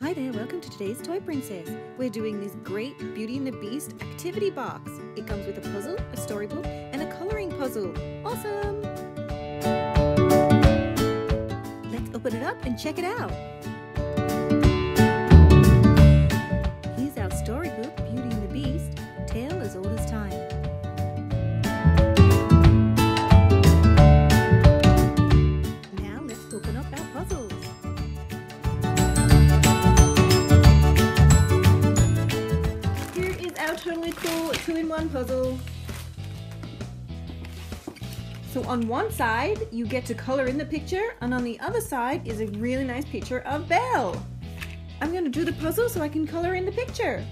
Hi there, welcome to today's Toy Princess. We're doing this great Beauty and the Beast activity box. It comes with a puzzle, a storybook, and a colouring puzzle. Awesome! Let's open it up and check it out. Here's our storybook, Beauty and the Beast, Tale as Old as Time. Now let's open up our puzzles. Totally cool two-in-one puzzle. So on one side you get to color in the picture, and on the other side is a really nice picture of Belle. I'm going to do the puzzle so I can color in the picture.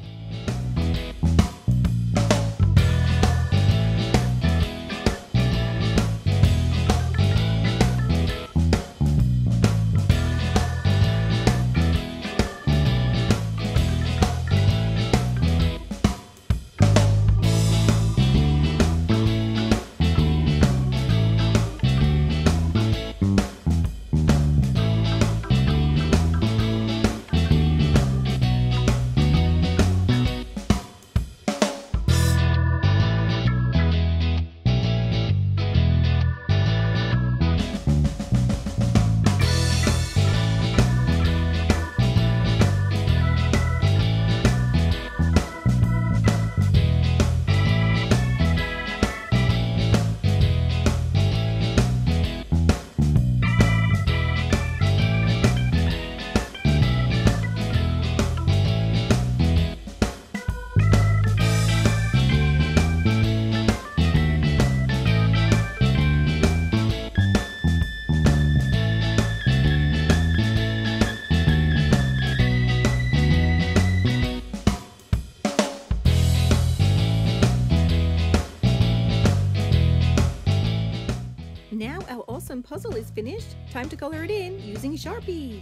Now our awesome puzzle is finished. Time to color it in using Sharpies.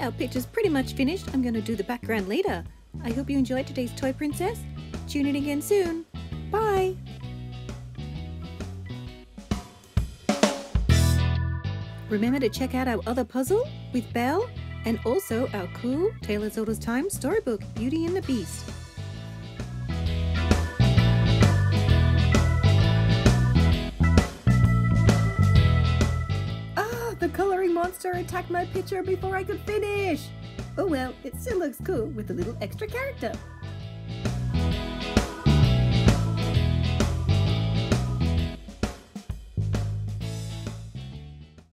Our picture's pretty much finished. I'm going to do the background later. I hope you enjoyed today's Toy Princess. Tune in again soon. Bye! Remember to check out our other puzzle with Belle and also our cool Tale as Old as Time storybook, Beauty and the Beast. The colouring monster attacked my picture before I could finish! Oh well, it still looks cool with a little extra character.